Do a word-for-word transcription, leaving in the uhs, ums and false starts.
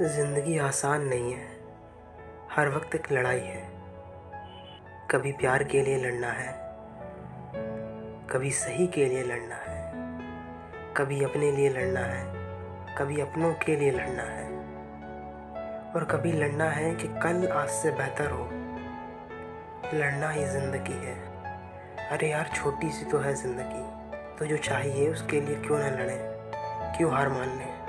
ज़िंदगी आसान नहीं है, हर वक्त एक लड़ाई है। कभी प्यार के लिए लड़ना है, कभी सही के लिए लड़ना है, कभी अपने लिए लड़ना है, कभी अपनों के लिए लड़ना है, और कभी लड़ना है कि कल आज से बेहतर हो। लड़ना ही ज़िंदगी है। अरे यार, छोटी सी तो है ज़िंदगी, तो जो चाहिए उसके लिए क्यों ना लड़ें, क्यों हार मान लें।